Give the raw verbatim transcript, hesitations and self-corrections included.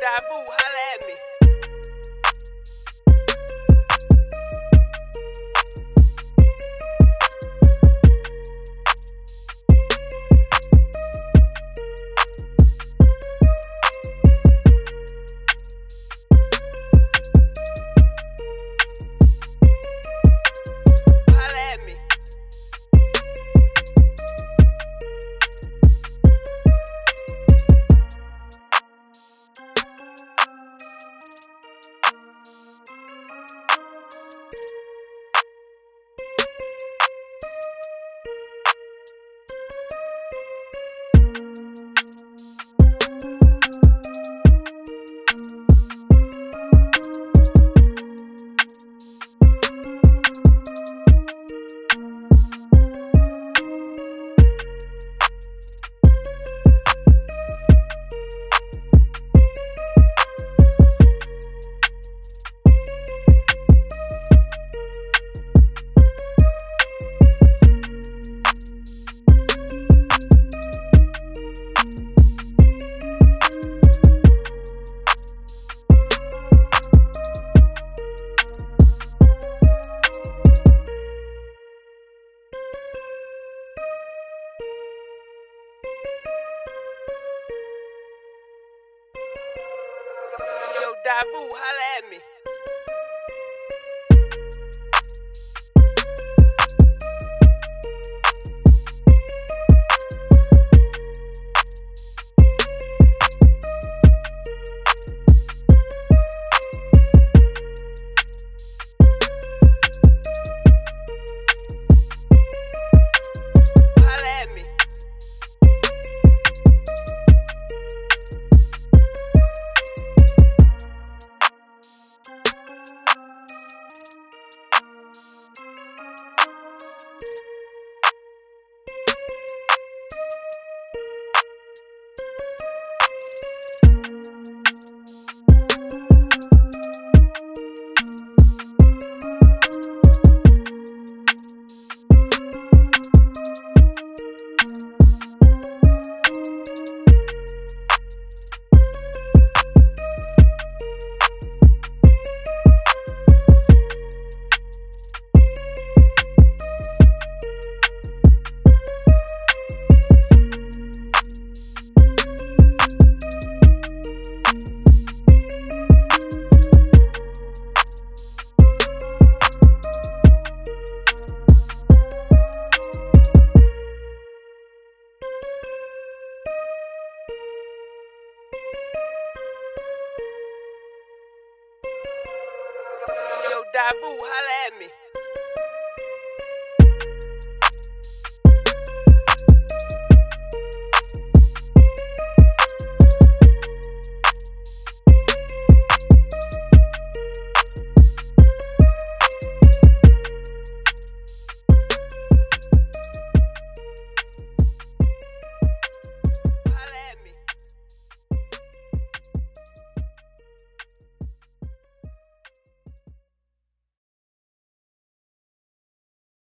Davu, holla at me. Yo, Davu, holla at me. Yo, Davu, holla at me.